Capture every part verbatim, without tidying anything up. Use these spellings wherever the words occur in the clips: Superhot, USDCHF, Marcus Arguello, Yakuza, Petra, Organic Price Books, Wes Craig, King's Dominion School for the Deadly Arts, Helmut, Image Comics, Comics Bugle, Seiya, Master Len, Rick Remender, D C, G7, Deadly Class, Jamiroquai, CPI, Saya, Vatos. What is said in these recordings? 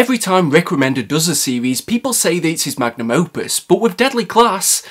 Every time Rick Remender does a series, people say that it's his magnum opus, but with Deadly Class,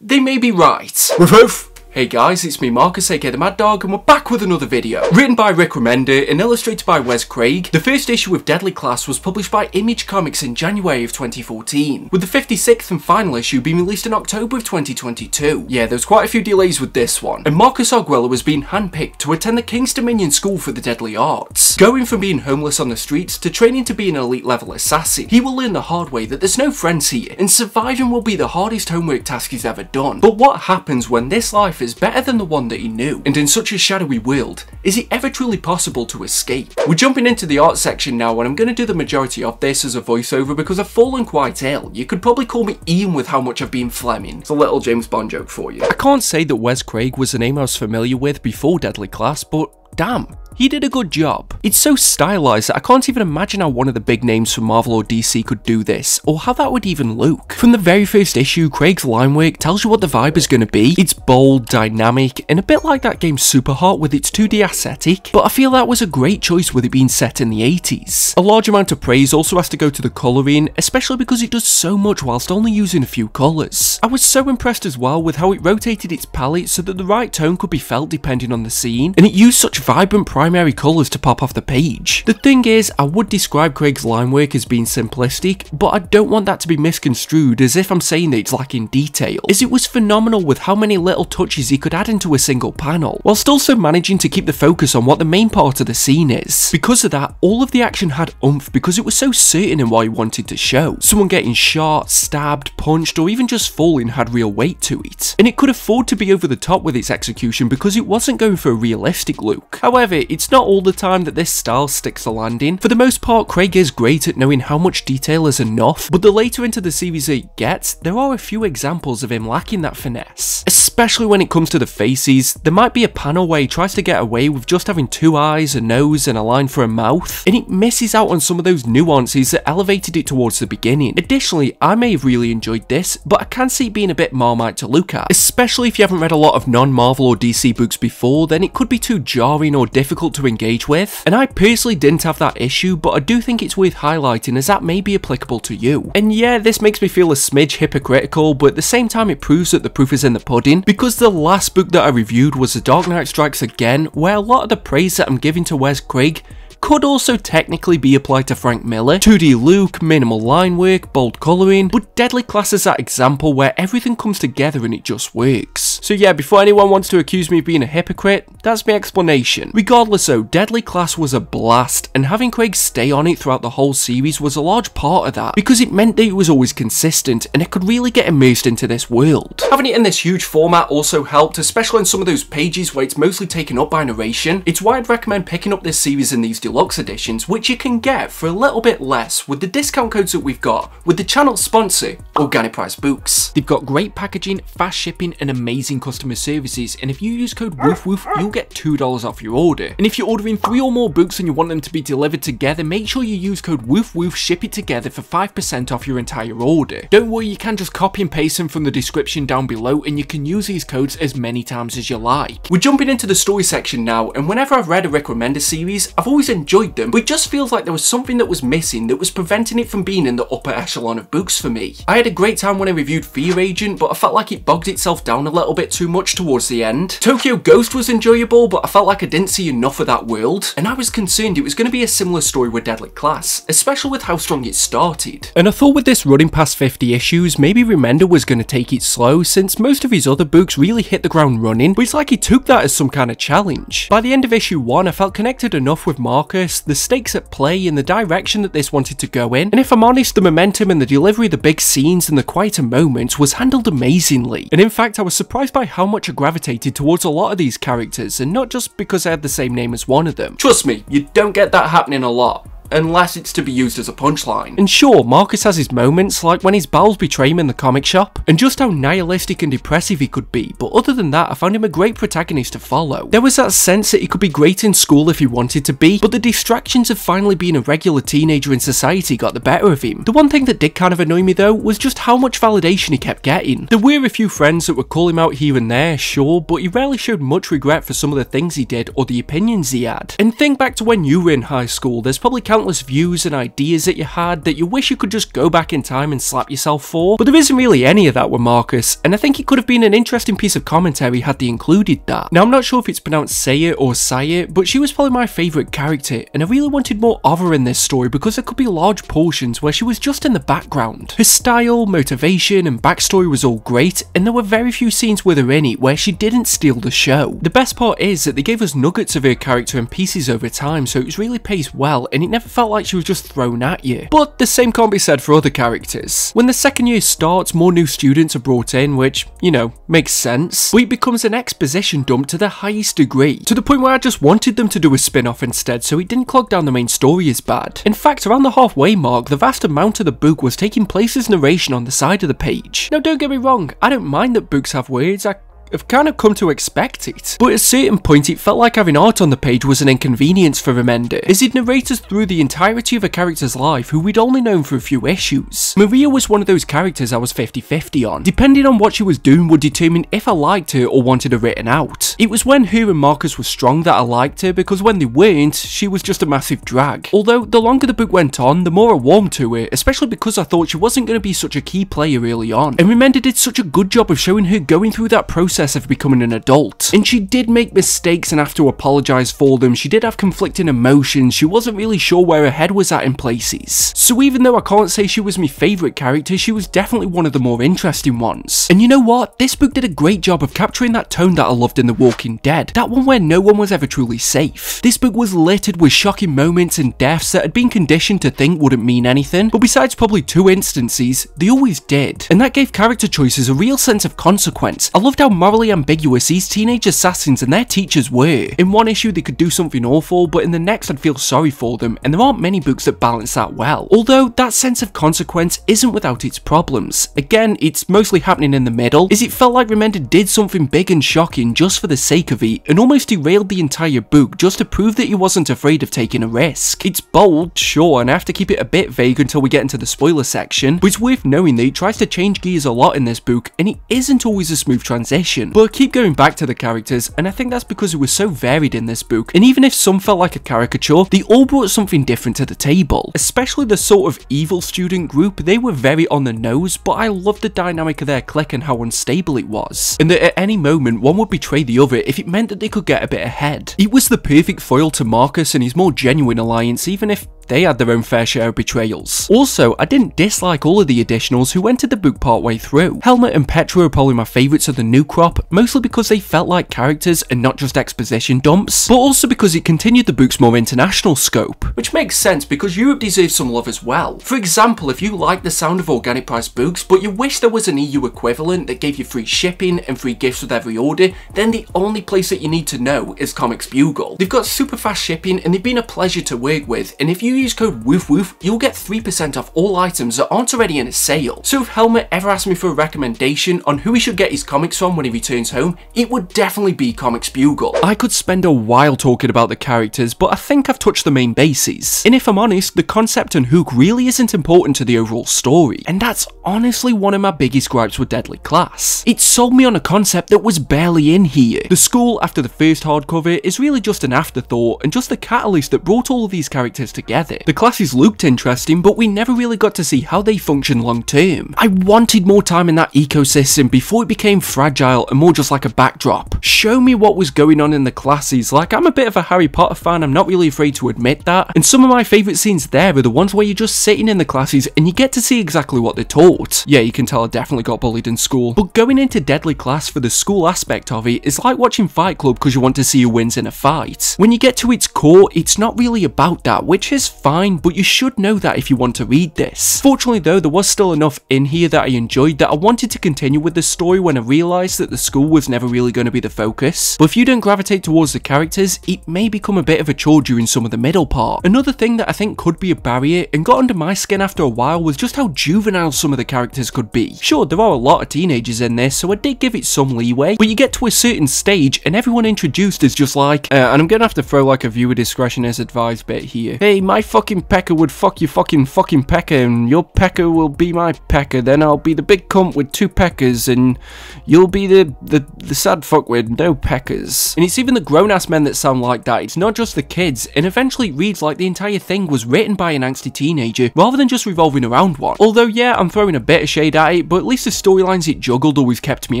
they may be right. Woof. Hey guys, it's me Marcus, aka the Mad Dog, and we're back with another video. Written by Rick Remender and illustrated by Wes Craig, the first issue of Deadly Class was published by Image Comics in January of twenty fourteen, with the fifty-sixth and final issue being released in October of twenty twenty-two. Yeah, there was quite a few delays with this one, and Marcus Arguello was being handpicked to attend the King's Dominion School for the Deadly Arts. Going from being homeless on the streets to training to be an elite level assassin, he will learn the hard way that there's no friends here, and surviving will be the hardest homework task he's ever done. But what happens when this life is better than the one that he knew, and in such a shadowy world, is it ever truly possible to escape? We're jumping into the art section now, and I'm going to do the majority of this as a voiceover because I've fallen quite ill. You could probably call me Ian with how much I've been Fleming. It's a little James Bond joke for you. I can't say that Wes Craig was a name I was familiar with before Deadly Class, but damn, he did a good job. It's so stylized that I can't even imagine how one of the big names from Marvel or D C could do this, or how that would even look. From the very first issue, Craig's line work tells you what the vibe is going to be. It's bold, dynamic, and a bit like that game Superhot with its two D aesthetic, but I feel that was a great choice with it being set in the eighties. A large amount of praise also has to go to the colouring, especially because it does so much whilst only using a few colours. I was so impressed as well with how it rotated its palette so that the right tone could be felt depending on the scene, and it used such vibrant primary primary colours to pop off the page. The thing is, I would describe Craig's line work as being simplistic, but I don't want that to be misconstrued as if I'm saying that it's lacking detail, as it was phenomenal with how many little touches he could add into a single panel, whilst also managing to keep the focus on what the main part of the scene is. Because of that, all of the action had oomph because it was so certain in what he wanted to show. Someone getting shot, stabbed, punched, or even just falling had real weight to it, and it could afford to be over the top with its execution because it wasn't going for a realistic look. However, it It's not all the time that this style sticks the landing. For the most part, Craig is great at knowing how much detail is enough, but the later into the series that he gets, there are a few examples of him lacking that finesse. Especially when it comes to the faces, there might be a panel where he tries to get away with just having two eyes, a nose, and a line for a mouth, and it misses out on some of those nuances that elevated it towards the beginning. Additionally, I may have really enjoyed this, but I can see it being a bit Marmite to look at. Especially if you haven't read a lot of non-Marvel or D C books before, then it could be too jarring or difficult to engage with, and I personally didn't have that issue, but I do think it's worth highlighting as that may be applicable to you. And yeah, this makes me feel a smidge hypocritical, but at the same time it proves that the proof is in the pudding, because the last book that I reviewed was The Dark Knight Strikes Again, where a lot of the praise that I'm giving to Wes Craig could also technically be applied to Frank Miller. two D look, minimal line work, bold colouring, but Deadly Class is that example where everything comes together and it just works. So yeah, before anyone wants to accuse me of being a hypocrite, that's my explanation. Regardless though, Deadly Class was a blast, and having Craig stay on it throughout the whole series was a large part of that, because it meant that it was always consistent, and I could really get immersed into this world. Having it in this huge format also helped, especially on some of those pages where it's mostly taken up by narration. It's why I'd recommend picking up this series in these Deluxe editions, which you can get for a little bit less with the discount codes that we've got with the channel sponsor, Organic Price Books. They've got great packaging, fast shipping, and amazing customer services, and if you use code WOOFWOOF, you'll get two dollars off your order. And if you're ordering three or more books and you want them to be delivered together, make sure you use code WOOFWOOF ship it together for five percent off your entire order. Don't worry, you can just copy and paste them from the description down below, and you can use these codes as many times as you like. We're jumping into the story section now, and whenever I've read a Rick Remender series, I've always enjoyed them, but it just feels like there was something that was missing that was preventing it from being in the upper echelon of books for me. I had a great time when I reviewed Fear Agent, but I felt like it bogged itself down a little bit too much towards the end. Tokyo Ghost was enjoyable, but I felt like I didn't see enough of that world, and I was concerned it was going to be a similar story with Deadly Class, especially with how strong it started. And I thought with this running past fifty issues, maybe Remender was going to take it slow, since most of his other books really hit the ground running, but it's like he took that as some kind of challenge. By the end of issue one, I felt connected enough with Mark, the stakes at play, and the direction that this wanted to go in, and if I'm honest, the momentum and the delivery of the big scenes and the quieter moments was handled amazingly, and in fact I was surprised by how much I gravitated towards a lot of these characters, and not just because I had the same name as one of them. Trust me, you don't get that happening a lot. Unless it's to be used as a punchline. And sure, Marcus has his moments, like when his bowels betray him in the comic shop, and just how nihilistic and depressive he could be, but other than that, I found him a great protagonist to follow. There was that sense that he could be great in school if he wanted to be, but the distractions of finally being a regular teenager in society got the better of him. The one thing that did kind of annoy me though, was just how much validation he kept getting. There were a few friends that would call him out here and there, sure, but he rarely showed much regret for some of the things he did or the opinions he had. And think back to when you were in high school, there's probably countless countless views and ideas that you had that you wish you could just go back in time and slap yourself for, but there isn't really any of that with Marcus, and I think it could have been an interesting piece of commentary had they included that. Now I'm not sure if it's pronounced Saya or Saya, but she was probably my favourite character, and I really wanted more of her in this story because there could be large portions where she was just in the background. Her style, motivation and backstory was all great, and there were very few scenes with her in it where she didn't steal the show. The best part is that they gave us nuggets of her character and pieces over time, so it was really paced well and it never felt like she was just thrown at you. But the same can't be said for other characters. When the second year starts, more new students are brought in, which, you know, makes sense, but it becomes an exposition dump to the highest degree, to the point where I just wanted them to do a spin-off instead so it didn't clog down the main story as bad. In fact, around the halfway mark, the vast amount of the book was taking place as narration on the side of the page. Now don't get me wrong, I don't mind that books have words, I I've kind of come to expect it, but at a certain point it felt like having art on the page was an inconvenience for Remender, as he'd narrate us through the entirety of a character's life who we'd only known for a few issues. Maria was one of those characters I was fifty fifty on. Depending on what she was doing would determine if I liked her or wanted her written out. It was when her and Marcus were strong that I liked her, because when they weren't, she was just a massive drag. Although, the longer the book went on, the more I warmed to her, especially because I thought she wasn't going to be such a key player early on, and Remender did such a good job of showing her going through that process of becoming an adult. And she did make mistakes and have to apologise for them, she did have conflicting emotions, she wasn't really sure where her head was at in places. So even though I can't say she was my favourite character, she was definitely one of the more interesting ones. And you know what, this book did a great job of capturing that tone that I loved in The Walking Dead, that one where no one was ever truly safe. This book was littered with shocking moments and deaths that had been conditioned to think wouldn't mean anything, but besides probably two instances, they always did. And that gave character choices a real sense of consequence. I loved how Marcus morally ambiguous these teenage assassins and their teachers were. In one issue they could do something awful, but in the next I'd feel sorry for them, and there aren't many books that balance that well. Although that sense of consequence isn't without its problems. Again, it's mostly happening in the middle, as it felt like Remender did something big and shocking just for the sake of it, and almost derailed the entire book just to prove that he wasn't afraid of taking a risk. It's bold, sure, and I have to keep it a bit vague until we get into the spoiler section, but it's worth knowing that he tries to change gears a lot in this book, and it isn't always a smooth transition. But I keep going back to the characters, and I think that's because it was so varied in this book, and even if some felt like a caricature, they all brought something different to the table. Especially the sort of evil student group, they were very on the nose, but I loved the dynamic of their clique and how unstable it was, and that at any moment one would betray the other if it meant that they could get a bit ahead. It was the perfect foil to Marcus and his more genuine alliance, even if they had their own fair share of betrayals. Also, I didn't dislike all of the additionals who entered the book partway through. Helmut and Petra are probably my favourites of the new crop, mostly because they felt like characters and not just exposition dumps, but also because it continued the book's more international scope, which makes sense because Europe deserves some love as well. For example, if you like the sound of Organic Price Books, but you wish there was an E U equivalent that gave you free shipping and free gifts with every order, then the only place that you need to know is Comics Bugle. They've got super fast shipping and they've been a pleasure to work with, and if you use code WOOFWOOF, you'll get three percent off all items that aren't already in a sale. So if Helmut ever asked me for a recommendation on who he should get his comics from when he returns home, it would definitely be Comics Bugle. I could spend a while talking about the characters, but I think I've touched the main bases. And if I'm honest, the concept and hook really isn't important to the overall story, and that's honestly one of my biggest gripes with Deadly Class. It sold me on a concept that was barely in here. The school after the first hardcover is really just an afterthought and just the catalyst that brought all of these characters together. The classes looked interesting, but we never really got to see how they function long term. I wanted more time in that ecosystem before it became fragile and more just like a backdrop. Show me what was going on in the classes. Like, I'm a bit of a Harry Potter fan, I'm not really afraid to admit that, and some of my favourite scenes there are the ones where you're just sitting in the classes and you get to see exactly what they're taught. Yeah, you can tell I definitely got bullied in school, but going into Deadly Class for the school aspect of it is like watching Fight Club because you want to see who wins in a fight. When you get to its core, it's not really about that, which is fine, but you should know that if you want to read this. Fortunately though, there was still enough in here that I enjoyed that I wanted to continue with the story when I realised that the school was never really going to be the focus, but if you don't gravitate towards the characters, it may become a bit of a chore during some of the middle part. Another thing that I think could be a barrier and got under my skin after a while was just how juvenile some of the characters could be. Sure, there are a lot of teenagers in this, so I did give it some leeway, but you get to a certain stage and everyone introduced is just like, uh, and I'm going to have to throw like a viewer discretion as advised bit here. They might My fucking pecker would fuck your fucking fucking pecker, and your pecker will be my pecker. Then I'll be the big cunt with two peckers, and you'll be the, the, the sad fuck with no peckers. And it's even the grown-ass men that sound like that, it's not just the kids, and eventually it reads like the entire thing was written by an angsty teenager, rather than just revolving around one. Although yeah, I'm throwing a bit of shade at it, but at least the storylines it juggled always kept me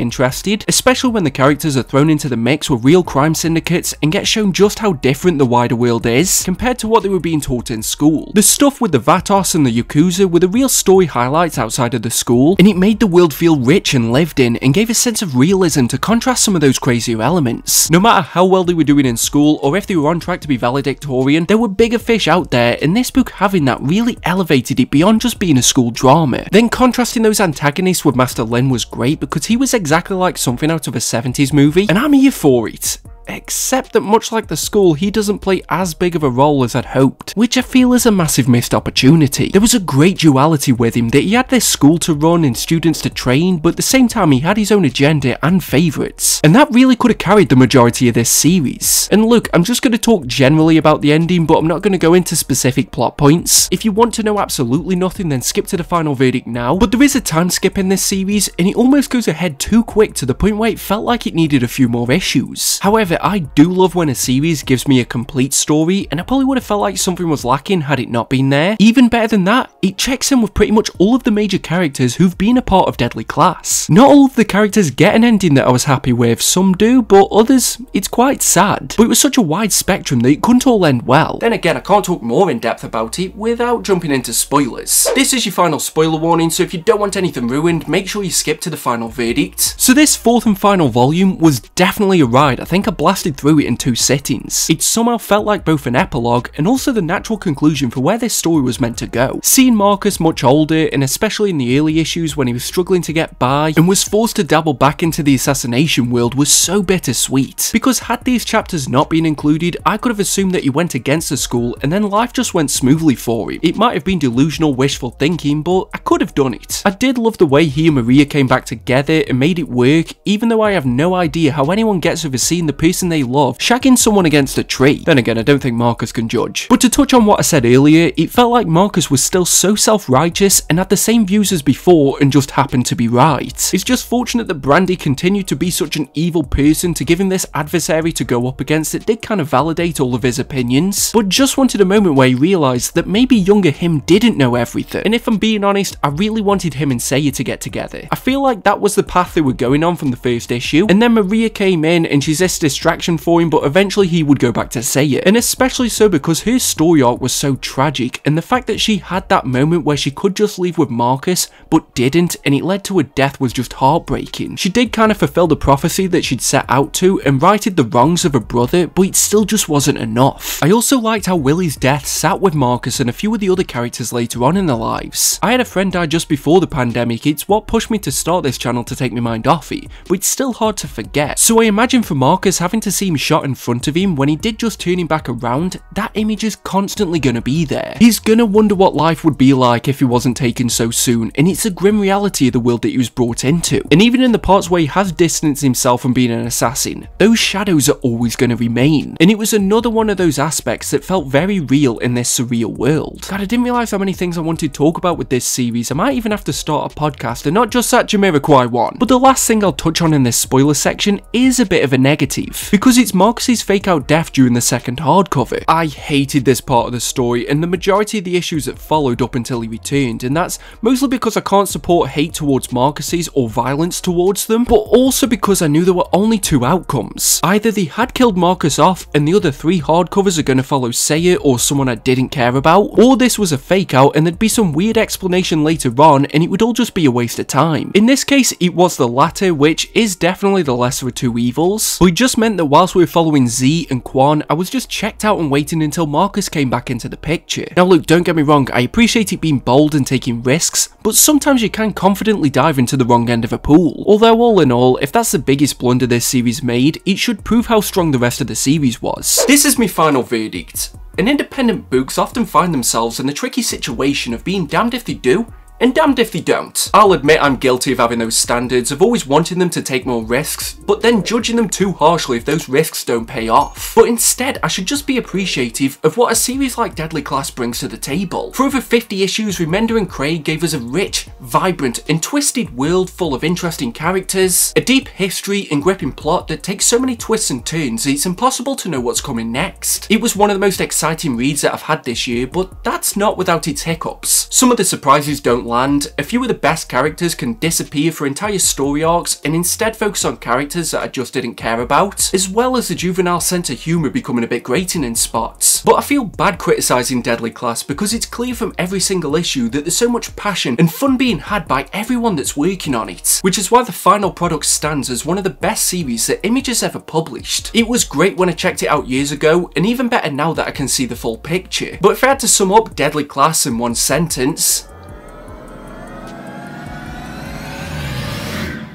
interested, especially when the characters are thrown into the mix with real crime syndicates and get shown just how different the wider world is, compared to what they were being taught in school. The stuff with the Vatos and the Yakuza were the real story highlights outside of the school, and it made the world feel rich and lived in, and gave a sense of realism to contrast some of those crazier elements. No matter how well they were doing in school, or if they were on track to be valedictorian, there were bigger fish out there, and this book having that really elevated it beyond just being a school drama. Then contrasting those antagonists with Master Len was great, because he was exactly like something out of a seventies movie, and I'm here for it. Except that much like the school, he doesn't play as big of a role as I'd hoped, which I feel is a massive missed opportunity. There was a great duality with him, that he had this school to run and students to train, but at the same time he had his own agenda and favourites, and that really could have carried the majority of this series. And look, I'm just going to talk generally about the ending, but I'm not going to go into specific plot points. If you want to know absolutely nothing, then skip to the final verdict now, but there is a time skip in this series, and it almost goes ahead too quick to the point where it felt like it needed a few more issues. However, I do love when a series gives me a complete story, and I probably would have felt like something was lacking had it not been there. Even better than that, it checks in with pretty much all of the major characters who've been a part of Deadly Class. Not all of the characters get an ending that I was happy with, some do, but others, it's quite sad. But it was such a wide spectrum that it couldn't all end well. Then again, I can't talk more in depth about it without jumping into spoilers. This is your final spoiler warning, so if you don't want anything ruined, make sure you skip to the final verdict. So this fourth and final volume was definitely a ride. I think I blasted through it in two sittings. It somehow felt like both an epilogue and also the natural conclusion for where this story was meant to go. Seeing Marcus much older, and especially in the early issues when he was struggling to get by and was forced to dabble back into the assassination world, was so bittersweet. Because had these chapters not been included, I could have assumed that he went against the school and then life just went smoothly for him. It might have been delusional wishful thinking, but I could have done it. I did love the way he and Maria came back together and made it work, even though I have no idea how anyone gets over seeing the person they love shagging someone against a tree. Then again, I don't think Marcus can judge. But to touch on what I said earlier, it felt like Marcus was still so self-righteous and had the same views as before and just happened to be right. It's just fortunate that Brandy continued to be such an evil person to give him this adversary to go up against that did kind of validate all of his opinions, but just wanted a moment where he realised that maybe younger him didn't know everything. And if I'm being honest, I really wanted him and Seiya to get together. I feel like that was the path they were going on from the first issue, and then Maria came in and she's this distraction for him, but eventually he would go back to Seiya, and especially so because her story arc was so tragic, and the fact that she had that moment where she could just leave with Marcus but didn't, and it led to her death, was just heartbreaking. She did kind of fulfill the prophecy that she'd set out to and righted the wrongs of her brother, but it still just wasn't enough. I also liked how Willie's death sat with Marcus and a few of the other characters later on in their lives. I had a friend die just before the pandemic, it's what pushed me to start this channel to take my mind off it, but it's still hard to forget. So I imagine for Marcus having to see him shot in front of him when he did just turn him back around, that image is constantly gonna be there. He's gonna wonder what life would be like if he wasn't taken so soon, and it's a grim reality of the world that he was brought into. And even in the parts where he has distanced himself from being an assassin, those shadows are always gonna remain. And it was another one of those aspects that felt very real in this surreal world. God, I didn't realise how many things I wanted to talk about with this series. I might even have to start a podcast and not just that Jamiroquai one. But the last thing I'll touch on in this spoiler section is a bit of a negative, because it's Marcus's fake out death during the second hardcover. I hated this part of the story and the majority of the issues that followed up until he returned, and that's mostly because I can't support hate towards Marcus's or violence towards them, but also because I knew there were only two outcomes. Either they had killed Marcus off and the other three hardcovers are going to follow Seiya or someone I didn't care about, or this was a fake out and there'd be some weird explanation later on and it would all just be a waste of time. In this case, it was the latter, which is definitely the lesser of two evils. We just meant that whilst we were following Z and Quan, I was just checked out and waiting until Marcus came back into the picture. Now look, don't get me wrong, I appreciate it being bold and taking risks, but sometimes you can confidently dive into the wrong end of a pool. Although all in all, if that's the biggest blunder this series made, it should prove how strong the rest of the series was. This is my final verdict, and independent books often find themselves in the tricky situation of being damned if they do And damned if they don't. I'll admit I'm guilty of having those standards, of always wanting them to take more risks, but then judging them too harshly if those risks don't pay off. But instead, I should just be appreciative of what a series like Deadly Class brings to the table. For over fifty issues, Remender and Craig gave us a rich, vibrant and twisted world full of interesting characters, a deep history and gripping plot that takes so many twists and turns it's impossible to know what's coming next. It was one of the most exciting reads that I've had this year, but that's not without its hiccups. Some of the surprises don't land, a few of the best characters can disappear for entire story arcs and instead focus on characters that I just didn't care about, as well as the juvenile sense of humour becoming a bit grating in spots. But I feel bad criticising Deadly Class because it's clear from every single issue that there's so much passion and fun being had by everyone that's working on it, which is why the final product stands as one of the best series that Image has ever published. It was great when I checked it out years ago, and even better now that I can see the full picture. But if I had to sum up Deadly Class in one sentence,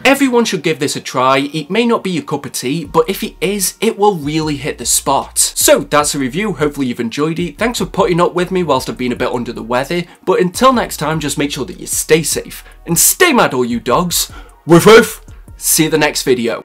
everyone should give this a try. It may not be your cup of tea, but if it is, it will really hit the spot. So that's the review, hopefully you've enjoyed it. Thanks for putting up with me whilst I've been a bit under the weather, but until next time, just make sure that you stay safe and stay mad all you dogs. Woof woof, see you in the next video.